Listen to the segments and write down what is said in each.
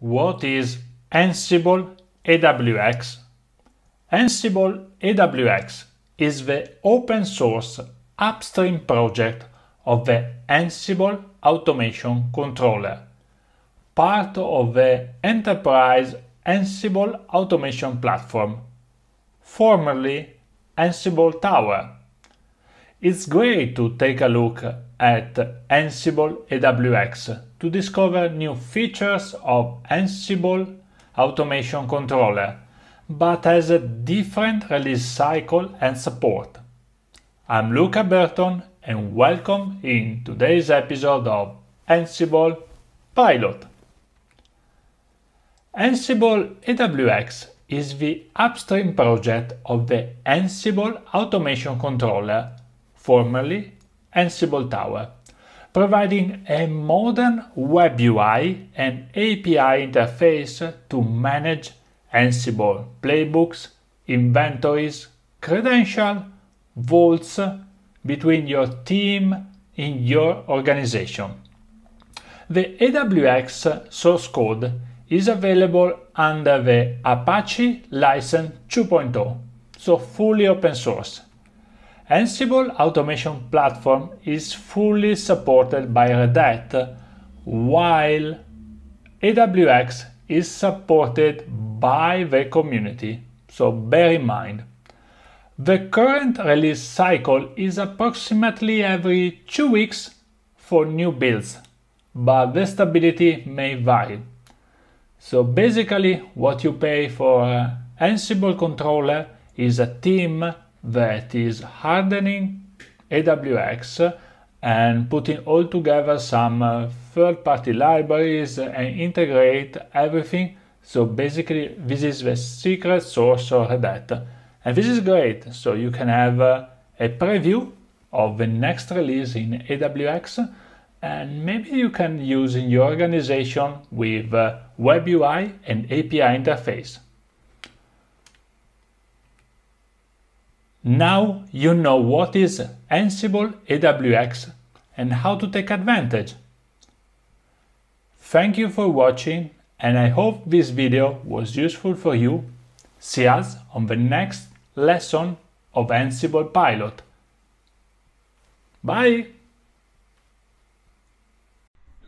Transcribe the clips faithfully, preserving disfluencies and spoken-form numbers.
What is Ansible A W X? Ansible A W X is the open source upstream project of the Ansible Automation Controller, part of the enterprise Ansible Automation Platform, formerly Ansible Tower. It's great to take a look at Ansible A W X to discover new features of Ansible Automation Controller, but has a different release cycle and support. I'm Luca Berton and welcome in today's episode of Ansible Pilot. Ansible A W X is the upstream project of the Ansible Automation Controller, formerly Ansible Tower, providing a modern web U I and A P I interface to manage Ansible playbooks, inventories, credentials, vaults between your team in your organization. The A W X source code is available under the Apache License two point oh, so fully open source. Ansible Automation Platform is fully supported by Red Hat, while A W X is supported by the community, so bear in mind. The current release cycle is approximately every two weeks for new builds, but the stability may vary. So basically, what you pay for an Ansible controller is a team that is hardening A W X and putting all together some third-party libraries and integrate everything. So basically, this is the secret source of Red Hat. And this is great, so you can have a preview of the next release in A W X, and maybe you can use in your organization with web U I and A P I interface. Now you know what is Ansible A W X and how to take advantage. Thank you for watching, and I hope this video was useful for you. See us on the next lesson of Ansible Pilot. Bye!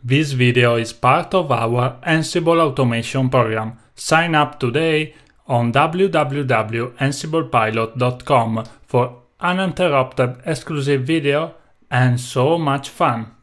This video is part of our Ansible Automation program. Sign up today on w w w dot ansible pilot dot com for uninterrupted exclusive video and so much fun.